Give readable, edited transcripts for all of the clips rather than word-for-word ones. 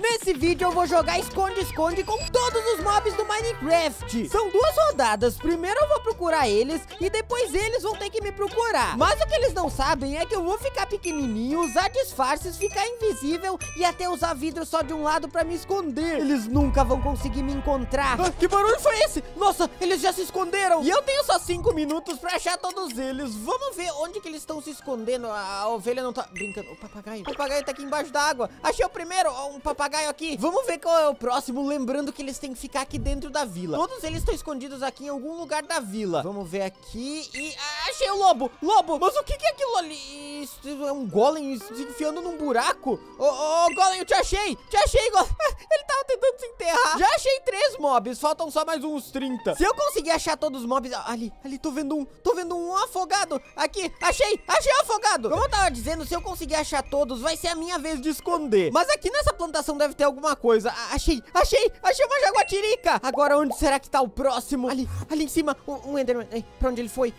Nesse vídeo eu vou jogar esconde-esconde com todos os mobs do Minecraft. São 2 rodadas. Primeiro eu vou procurar eles e depois eles vão ter que me procurar. Mas o que eles não sabem é que eu vou ficar pequenininho, usar disfarces, ficar invisível e até usar vidro só de um lado pra me esconder. Eles nunca vão conseguir me encontrar. Ah, que barulho foi esse? Nossa, eles já se esconderam. E eu tenho só 5 minutos pra achar todos eles. Vamos ver onde que eles estão se escondendo. A ovelha não tá brincando. O papagaio. O papagaio tá aqui embaixo da água. Achei o primeiro. Um papagaio aqui. Vamos ver qual é o próximo. Lembrando que eles têm que ficar aqui dentro da vila. Todos eles estão escondidos aqui em algum lugar da vila. Vamos ver aqui. E achei o lobo. Lobo, mas o que é aquilo ali? Isso é um golem se enfiando num buraco? Ô, golem, eu te achei. Te achei, golem. Ele tava tentando se enterrar. Já achei 3 mobs. Faltam só mais uns 30. Se eu conseguir achar todos os mobs... Ali, tô vendo um. Tô vendo um afogado. Aqui, achei um afogado. Como eu tava dizendo, se eu conseguir achar todos, vai ser a minha vez de esconder. Mas aqui nessa plantação deve ter alguma coisa. Achei uma jaguatirica. Agora onde será que tá o próximo? Ali em cima, um Enderman. Ei, pra onde ele foi?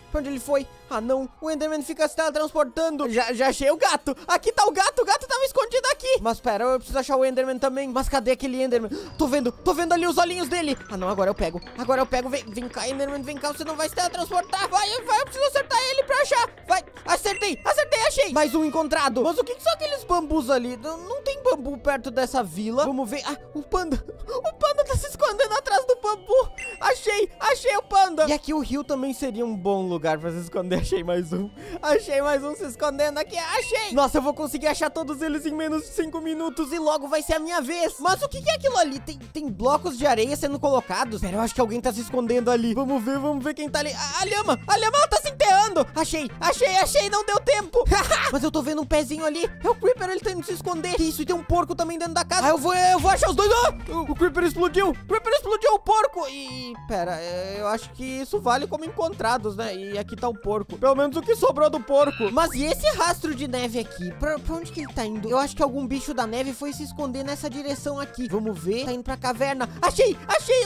Ah, não. O Enderman fica se teletransportando. Já achei o gato. Aqui tá o gato. O gato tava escondido aqui. Mas pera, eu preciso achar o Enderman também. Mas cadê aquele Enderman? Tô vendo ali os olhinhos dele. Ah, não, agora eu pego. Vem cá, Enderman, vem cá, você não vai se teletransportar. Vai, eu preciso acertar ele pra achar. Vai, acertei, achei. Mais um encontrado. Mas o que são aqueles bambus ali? Não tem bambu perto dessa vila. Vamos ver. Ah, o panda. O panda tá se escondendo atrás do bambu. Achei o panda. E aqui o rio também seria um bom lugar pra se esconder. Achei mais um se escondendo aqui. Achei. Nossa, eu vou conseguir achar todos eles em menos de 5 minutos e logo vai ser a minha vez. Mas o que é aquilo ali? Tem blocos de areia sendo colocados. Pera, eu acho que alguém tá se escondendo ali. Vamos ver quem tá ali. A lhama, ela tá se enterrando. Achei, não deu tempo. Mas eu tô vendo um pezinho ali. É o Creeper, ele tá indo se esconder. Que isso, e tem um porco também dentro da casa. Eu vou achar os dois. O Creeper explodiu. O Creeper explodiu o porco. E pera, eu acho que isso vale como encontrados, né? E aqui tá o porco. Pelo menos o que sobrou do porco. Mas e esse rastro de neve aqui? Pra onde que ele tá indo? Eu acho que algum bicho da neve foi se esconder nessa direção aqui. Vamos ver. Tá indo pra caverna. Achei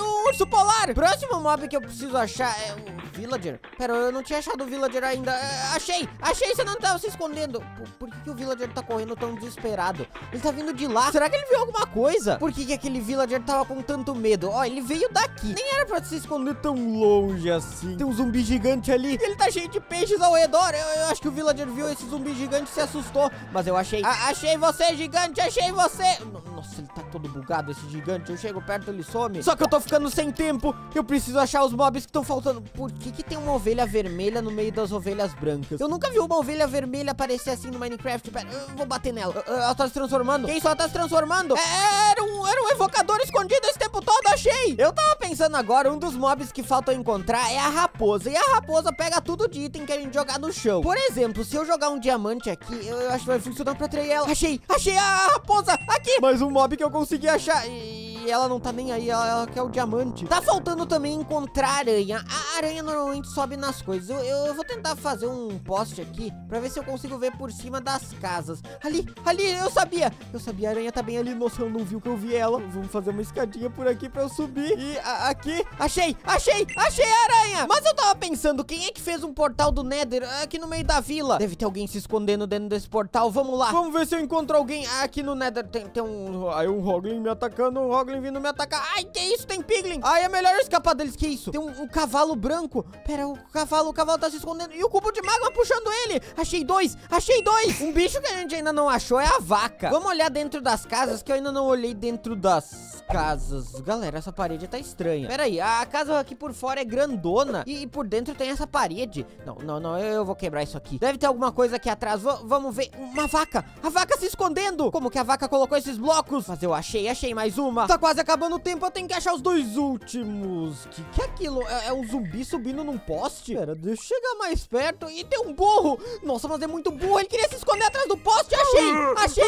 o urso polar. Próximo mob que eu preciso achar é o villager. Pera, eu não tinha achado o villager ainda. Achei, você não tava se escondendo. Por que o villager tá correndo tão desesperado? Ele tá vindo de lá. Será que ele viu alguma coisa? Por que aquele villager tava com tanto medo? Ó, ele veio daqui. Nem era pra se esconder tão longe assim. Tem um zumbi gigante ali. Ele tá cheio de peixes ao redor. Eu acho que o villager viu esse zumbi gigante e se assustou. Mas eu achei. Achei você, gigante. Achei você. Nossa, ele tá todo bugado, esse gigante. Eu chego perto, ele some. Só que eu tô ficando sem tempo. Eu preciso achar os mobs que estão faltando. Por que tem uma ovelha vermelha no meio das ovelhas brancas? Eu nunca vi uma ovelha vermelha aparecer assim no Minecraft. Pera, eu vou bater nela. Ela tá se transformando. Quem só tá se transformando? Era um evocador escondido esse tempo todo, achei. Eu tava pensando agora, um dos mobs que falta encontrar é a raposa. E a raposa pega tudo de item que a gente jogar no chão. Por exemplo, se eu jogar um diamante aqui, eu acho que vai funcionar pra atrair ela. Achei a raposa aqui. Mais um mob que eu consegui achar. E ela não tá nem aí, ela quer o diamante. Tá faltando também encontrar aranha. A aranha normalmente sobe nas coisas. Eu vou tentar fazer um poste aqui pra ver se eu consigo ver por cima das casas. Ali, eu sabia, a aranha tá bem ali. Nossa, eu não vi o que eu vi ela. Vamos fazer uma escadinha por aqui pra eu subir. E aqui, achei a aranha. Mas eu tava pensando, quem é que fez um portal do Nether aqui no meio da vila? Deve ter alguém se escondendo dentro desse portal, vamos lá. Vamos ver se eu encontro alguém aqui no Nether. Tem um... Aí um Hoglin me atacando, um Hoglin vindo me atacar. Ai, que isso? Tem Piglin. Ai, é melhor escapar deles. Que isso? Tem um cavalo branco. Pera, o cavalo tá se escondendo. E o cubo de magma puxando ele. Achei dois. Um bicho que a gente ainda não achou é a vaca. Vamos olhar dentro das casas, que eu ainda não olhei dentro das casas. Galera, essa parede tá estranha. Pera aí, a casa aqui por fora é grandona e por dentro tem essa parede. Não, eu vou quebrar isso aqui. Deve ter alguma coisa aqui atrás. Vamos ver. Uma vaca. A vaca se escondendo. Como que a vaca colocou esses blocos? Mas eu achei mais uma. Tá quase acabando o tempo, eu tenho que achar os 2 últimos. Que é aquilo? É um zumbi subindo num poste? Pera, deixa eu chegar mais perto. E tem um burro. Nossa, mas é muito burro. Ele queria se esconder atrás do poste. Achei.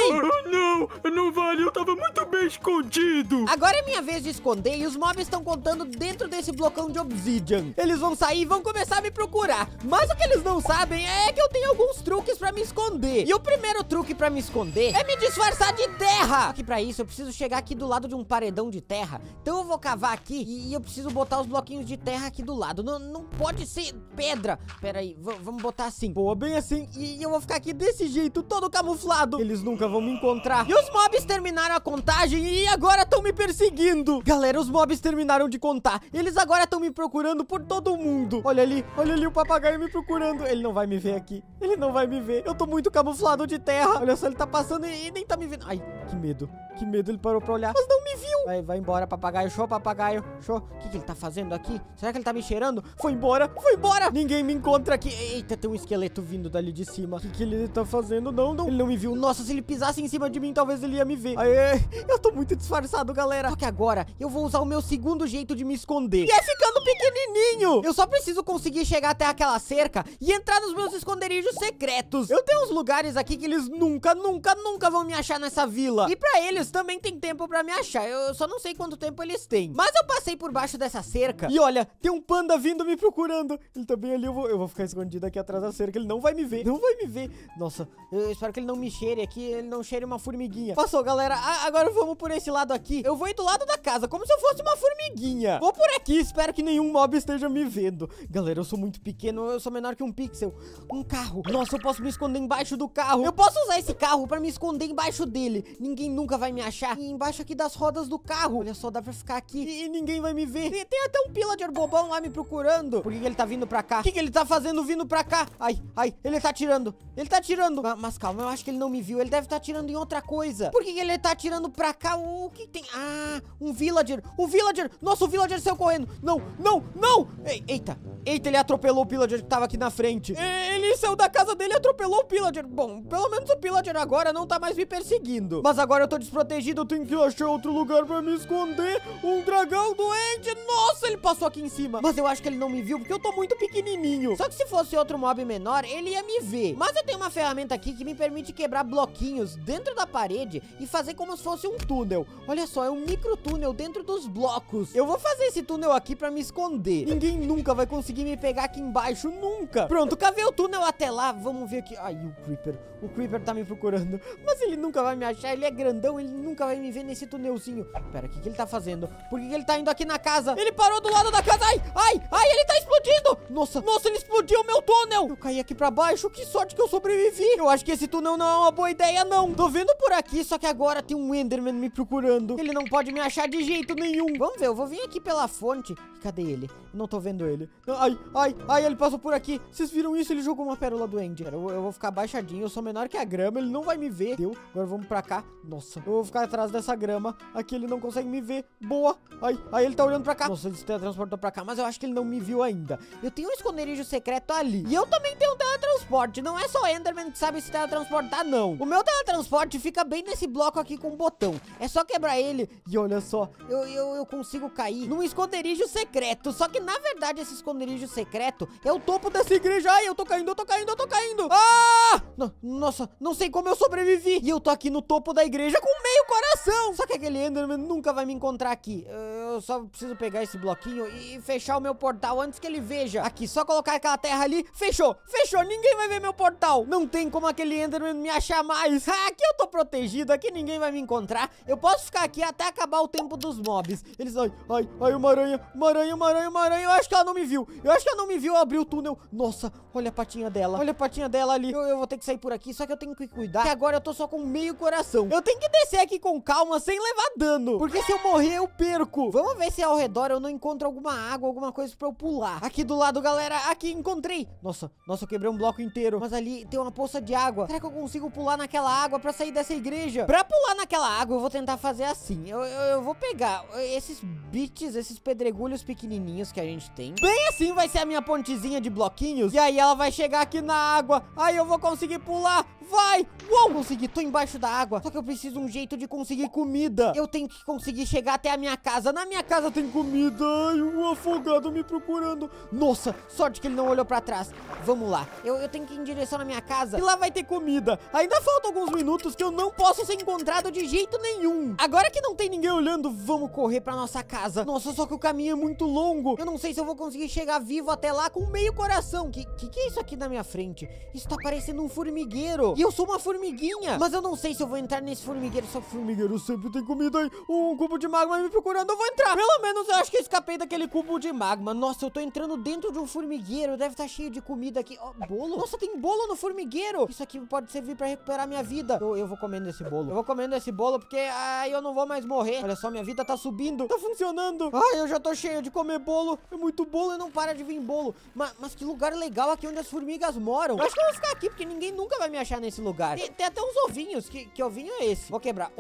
Não vale, eu tava muito bem escondido. Agora é minha vez de esconder e os mobs estão contando dentro desse blocão de obsidian. Eles vão sair e vão começar a me procurar. Mas o que eles não sabem é que eu tenho alguns truques pra me esconder. E o primeiro truque pra me esconder é me disfarçar de terra. Só que pra isso eu preciso chegar aqui do lado de um paredão de terra. Então eu vou cavar aqui e eu preciso botar os bloquinhos de terra aqui do lado. Não pode ser pedra. Pera aí, vamos botar assim. Boa, bem assim. E eu vou ficar aqui desse jeito, todo camuflado. Eles nunca vão me encontrar. E os mobs terminaram a contagem e agora estão me perseguindo. Galera, os mobs terminaram de contar. Eles agora estão me procurando por todo mundo. Olha ali o papagaio me procurando. Ele não vai me ver aqui. Ele não vai me ver. Eu tô muito camuflado de terra. Olha só, ele tá passando e nem tá me vendo. Ai, que medo. Que medo, ele parou pra olhar. Mas não me viu. Vai embora, papagaio. Show, papagaio. Show. O que, que ele tá fazendo aqui? Será que ele tá me cheirando? Foi embora. Foi embora. Ninguém me encontra aqui. Eita, tem um esqueleto vindo dali de cima. O que, que ele tá fazendo? Não, não. Ele não me viu. Nossa, se ele pisasse em cima de mim, talvez ele ia me ver. Aê, eu tô muito disfarçado, galera. Só que agora eu vou usar o meu segundo jeito de me esconder. E é ficando pequenininho. Eu só preciso conseguir chegar até aquela cerca e entrar nos meus esconderijos secretos. Eu tenho uns lugares aqui que eles nunca, nunca, nunca vão me achar nessa vila. E pra eles também tem tempo pra me achar. Eu só não sei quanto tempo eles têm. Mas eu passei por baixo dessa cerca e olha, tem um panda vindo me procurando. Ele tá bem ali. Eu vou ficar escondido aqui atrás da cerca. Ele não vai me ver. Não vai me ver. Nossa, eu espero que ele não me cheire aqui. Ele não cheire uma formiguinha. Passou, galera. Agora vamos por esse lado aqui. Eu vou ir do lado da casa, como se eu fosse uma formiguinha. Vou por aqui. Espero que nenhum mob esteja me vendo. Galera, eu sou muito pequeno. Eu sou menor que um pixel. Um carro. Nossa, eu posso me esconder embaixo do carro. Eu posso usar esse carro pra me esconder embaixo dele. Ninguém nunca vai me achar. E embaixo aqui das rodas do carro. Olha só, dá pra ficar aqui e ninguém vai me ver. Tem até um pila de bobão lá me procurando. Por que ele tá vindo pra cá? O que ele tá fazendo vindo pra cá? Ai, ai, ele tá atirando. Ele tá atirando. Mas calma, eu acho que ele não me viu. Ele deve estar atirando em outra coisa. Por que ele tá atirando pra cá? O que tem? Ah, um villager. O villager. Nossa, o villager saiu correndo. Não, não, não. Eita. Eita, ele atropelou o villager que tava aqui na frente. Ele saiu da casa dele e atropelou o villager. Bom, pelo menos o villager agora não tá mais me perseguindo. Mas agora eu tô desprotegido. Eu tenho que achar outro lugar pra me esconder. Um dragão doente. Nossa, ele passou aqui em cima. Mas eu acho que ele não me viu porque eu tô muito pequenininho. Só que se fosse outro mob menor, ele ia me ver. Mas eu tenho uma ferramenta aqui que me permite quebrar bloquinhos dentro da parede e fazer como se fosse um túnel. Olha só, é um micro túnel dentro dos blocos. Eu vou fazer esse túnel aqui pra me esconder. Ninguém nunca vai conseguir me pegar aqui embaixo, nunca. Pronto, cavei o túnel até lá. Vamos ver aqui. Ai, o Creeper. O Creeper tá me procurando. Mas ele nunca vai me achar. Ele é grandão, ele nunca vai me ver nesse túnelzinho. Pera, o que, que ele tá fazendo? Por que, que ele tá indo aqui na casa? Ele parou do lado da casa. Ai, ai, ai, ele tá explodindo. Nossa, nossa, ele explodiu o meu túnel. Eu caí aqui pra baixo. Que sorte que eu sobrevivi. Eu acho que esse túnel não é uma boa ideia, não. Tô vendo por aqui, só que agora tem um Enderman me procurando. Ele não pode me achar de jeito nenhum. Vamos ver, eu vou vir aqui pela fonte. Cadê ele? Não tô vendo ele. Ai, ai, ai, ele passou por aqui. Vocês viram isso? Ele jogou uma pérola do Ender. Eu vou ficar baixadinho. Eu sou menor que a grama. Ele não vai me ver. Deu. Agora vamos pra cá. Nossa, eu vou ficar atrás dessa grama. Aqui ele não consegue me ver. Boa. Ai, ai, ele tá olhando pra cá. Nossa, ele se teletransportou pra cá, mas eu acho que ele não me viu ainda. Eu tenho um esconderijo secreto ali. E eu também tenho um teletransporte. Não é só Enderman que sabe se teletransportar, não. O meu teletransporte fica bem nesse bloco aqui com um botão. É só quebrar ele. E olha só, eu consigo cair num esconderijo secreto. Só que, na verdade, esse esconderijo secreto é o topo dessa igreja. Ai, eu tô caindo, eu tô caindo, eu tô caindo. Ah! Nossa, não sei como eu sobrevivi. E eu tô aqui no topo da igreja com meio coração. Só que aquele Enderman nunca vai me encontrar aqui. Eu só preciso pegar esse bloquinho e fechar o meu portal antes que ele veja. Aqui, só colocar aquela terra ali. Fechou, fechou. Ninguém vai ver meu portal. Não tem como aquele Enderman me achar mais. Aqui eu tô protegido. Aqui ninguém vai me encontrar. Eu posso ficar aqui até acabar o tempo dos mobs. Eles... Ai, ai, ai, uma aranha. Uma aranha, uma aranha, uma aranha. Eu acho que ela não me viu. Eu acho que ela não me viu. Eu abri o túnel. Nossa, olha a patinha dela. Olha a patinha dela ali. Eu vou ter que sair por aqui. Só que eu tenho que cuidar. E agora eu tô só com meio coração. Eu tenho que descer aqui com calma, sem levar dano. Porque se eu morrer, eu perco. Vamos ver se ao redor eu não encontro alguma água, alguma coisa pra eu pular. Aqui do lado, galera. Aqui, encontrei. Nossa, nossa, eu quebrei um bloco inteiro. Mas ali tem uma poça de água. Será que eu consigo pular naquela água pra sair dessa igreja? Pra pular naquela água, eu vou tentar fazer assim. Eu vou pegar esses bits, esses pedregulhos pequenininhos que a gente tem. Bem assim vai ser a minha pontezinha de bloquinhos. E aí ela vai chegar aqui na água. Aí eu vou conseguir pular. Vai! Uou! Consegui, tô embaixo da água. Só que eu preciso um jeito de conseguir comida. Eu tenho que conseguir chegar até a minha casa. Na minha casa tem comida. Ai, um afogado me procurando. Nossa, sorte que ele não olhou pra trás. Vamos lá. Eu tenho que ir em direção na minha casa. E lá vai ter comida. Ainda faltam alguns minutos que eu não posso ser encontrado de jeito nenhum. Agora que não tem ninguém olhando, vamos correr pra nossa casa. Nossa, só que o caminho é muito longo. Eu não sei se eu vou conseguir chegar vivo até lá com meio coração. Que é isso aqui na minha frente? Isso tá parecendo um formigueiro. E eu sou uma formiguinha. Mas eu não sei se eu vou entrar nesse formigueiro. Só que formigueiro sempre tem comida aí. Um cubo de magma me procurando. Eu vou entrar. Pelo menos eu acho que eu escapei daquele cubo de magma. Nossa, eu tô entrando dentro de um formigueiro. Deve estar cheio de comida aqui. Ó, bolo. Nossa, tem bolo no formigueiro. Isso aqui pode servir pra recuperar minha vida. Eu vou comendo esse bolo. Eu vou comendo esse bolo porque aí eu não vou mais morrer. Olha só, minha vida tá subindo. Tá funcionando. Ai, eu já tô cheio de comer bolo. É muito bolo e não para de vir bolo. Mas que lugar legal aqui onde as formigas moram. Eu acho que eu vou ficar aqui porque ninguém nunca vai me achar nesse lugar. Tem até uns ovinhos. Que ovinho é esse? Vou quebrar.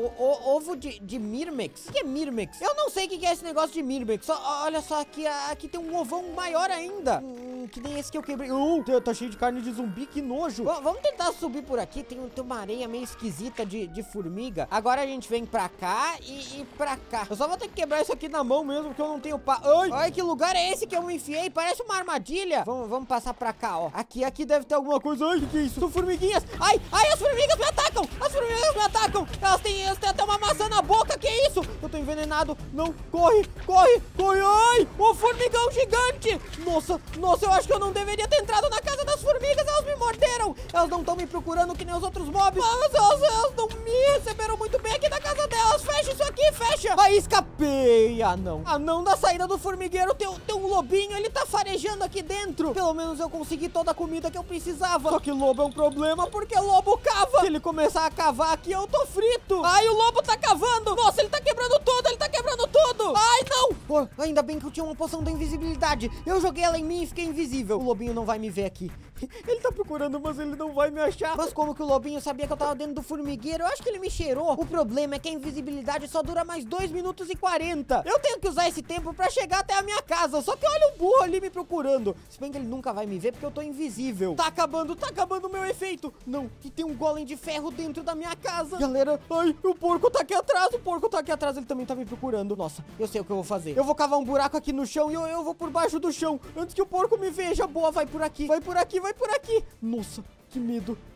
Ovo de mirmex. O que é mirmex? Eu não sei o que é esse negócio de mirmex. Olha só, aqui tem um ovão maior ainda. Que nem esse que eu quebrei. Tá cheio de carne de zumbi, que nojo. Vamos tentar subir por aqui. Tem uma areia meio esquisita de formiga. Agora a gente vem pra cá e pra cá. Eu só vou ter que quebrar isso aqui na mão mesmo, porque eu não tenho pá. Ai, que lugar é esse que eu me enfiei? Parece uma armadilha. Vamos passar pra cá, ó. Aqui deve ter alguma coisa. Ai, que é isso? São formiguinhas. Ai, as formigas me atacam. As formigas me atacam. Elas têm até uma maçã na boca. Que isso? Eu tô envenenado. Não, corre. Ai, um formigão gigante. Nossa, eu acho que eu não deveria ter entrado na casa das formigas. Elas me morderam. Elas não estão me procurando que nem os outros mobs. Elas não me receberam muito bem aqui na casa delas. Fecha isso aqui, fecha. Aí, escapei. Ah, não, da saída do formigueiro tem um lobinho. Ele tá farejando aqui dentro. Pelo menos eu consegui toda a comida que eu precisava. Só que lobo é um problema porque lobo cava. Se ele começar a cavar aqui, eu tô frito. Ai, o lobo tá cavando. Nossa, ele tá quebrando tudo, Ai, não. Ainda bem que eu tinha uma poção da invisibilidade. Eu joguei ela em mim e fiquei invisível. O lobinho não vai me ver aqui. Ele tá procurando, mas ele não vai me achar. Mas como que o lobinho sabia que eu tava dentro do formigueiro? Eu acho que ele me cheirou. O problema é que a invisibilidade só dura mais 2 minutos e 40. Eu tenho que usar esse tempo pra chegar até a minha casa. Só que olha o burro ali me procurando. Se bem que ele nunca vai me ver porque eu tô invisível. Tá acabando o meu efeito. Não, que tem um golem de ferro dentro da minha casa. Galera, ai, o porco tá aqui atrás. Ele também tá me procurando. Nossa, eu sei o que eu vou fazer. Eu vou cavar um buraco aqui no chão e eu vou por baixo do chão. Antes que o porco me veja. Boa, vai por aqui. Nossa,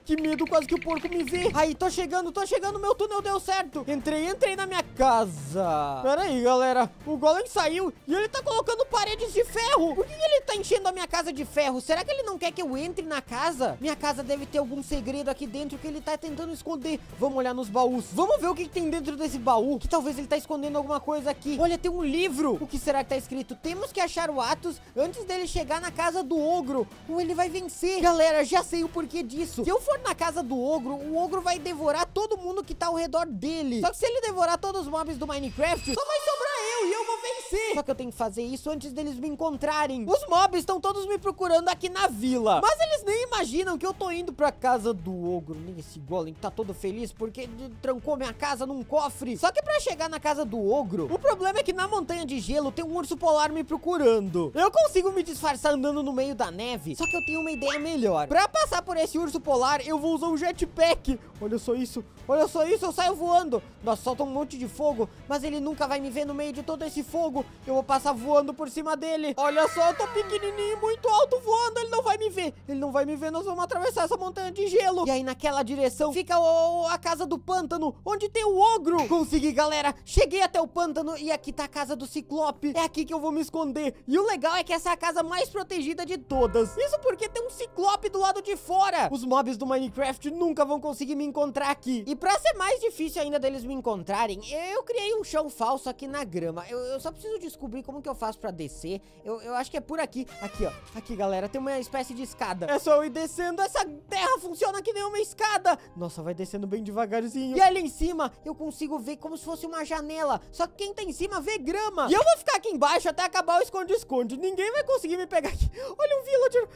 que medo, quase que o porco me vê. Aí, tô chegando, meu túnel deu certo. Entrei na minha casa. Pera aí, galera, o golem saiu e ele tá colocando paredes de ferro. Por que ele tá enchendo a minha casa de ferro? Será que ele não quer que eu entre na casa? Minha casa deve ter algum segredo aqui dentro que ele tá tentando esconder. Vamos olhar nos baús. Vamos ver o que tem dentro desse baú, que talvez ele tá escondendo alguma coisa aqui. Olha, tem um livro. O que será que tá escrito? Temos que achar o Athos antes dele chegar na casa do ogro, ou ele vai vencer. Galera, já sei o porquê disso. Se eu for na casa do ogro, o ogro vai devorar todo mundo que tá ao redor dele. Só que se ele devorar todos os mobs do Minecraft, só vai sobrar eu e eu vou vencer. Só que eu tenho que fazer isso antes deles me encontrarem. Os mobs estão todos me procurando aqui na vila, mas eles nem imaginam que eu tô indo pra casa do ogro. Nem esse golem tá todo feliz porque trancou minha casa num cofre. Só que pra chegar na casa do ogro, o problema é que na montanha de gelo tem um urso polar me procurando. Eu consigo me disfarçar andando no meio da neve, só que eu tenho uma ideia melhor. Pra passar por esse urso polar, eu vou usar um jetpack. Olha só isso, eu saio voando. Nossa, solta um monte de fogo, mas ele nunca vai me ver no meio de todo esse fogo. Eu vou passar voando por cima dele. Olha só, eu tô pequenininho, muito alto voando. Ele não vai me ver, nós vamos atravessar essa montanha de gelo. E aí naquela direção fica a casa do pântano, onde tem o ogro. Consegui, galera, cheguei até o pântano e aqui tá a casa do ciclope. É aqui que eu vou me esconder. E o legal é que essa é a casa mais protegida de todas. Isso porque tem um ciclope do lado de fora. Os mobs do Minecraft nunca vão conseguir me encontrar aqui. E pra ser mais difícil ainda deles me encontrarem, eu criei um chão falso aqui na grama. Eu só preciso descobrir como que eu faço pra descer. Eu acho que é por aqui. Aqui, ó. Aqui, galera, tem uma espécie de escada. É só eu ir descendo. Essa terra funciona que nem uma escada. Nossa, vai descendo bem devagarzinho. E ali em cima, eu consigo ver como se fosse uma janela. Só que quem tá em cima vê grama. E eu vou ficar aqui embaixo até acabar o esconde-esconde. Ninguém vai conseguir me pegar aqui. Olha um villager.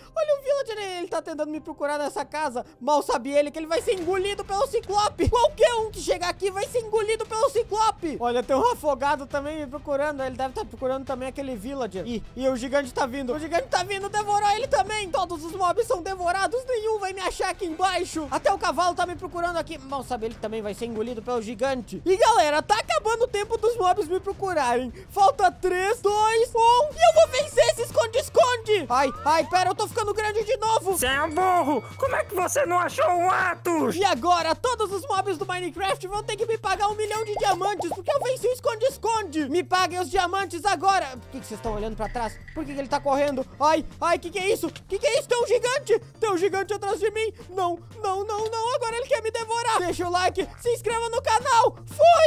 Ele tá tentando me procurar nessa casa. Mal sabe ele que ele vai ser engolido pelo ciclope. Qualquer um que chegar aqui vai ser engolido pelo ciclope. Olha, tem um afogado também me procurando. Ele deve estar procurando também aquele villager. E o gigante tá vindo. Devorar ele também. Todos os mobs são devorados. Nenhum vai me achar aqui embaixo. Até o cavalo tá me procurando aqui. Mal sabe ele que também vai ser engolido pelo gigante. E galera, tá acabando o tempo dos mobs me procurarem. Falta 3, 2, 1. E eu vou vencer esse esconde-esconde. Ai, pera, eu tô ficando grande de novo. Você é burro. Como é que você não achou o Athos? E agora, todos os mobs do Minecraft vão ter que me pagar 1 milhão de diamantes, porque eu venci o esconde-esconde. Me paguem os diamantes diamantes agora. Por que vocês estão olhando pra trás? Por que ele tá correndo? Ai, ai, que é isso? Que é isso? Tem um gigante! Tem um gigante atrás de mim! Não, não, não, não! Agora ele quer me devorar! Deixa o like, se inscreva no canal! Fui!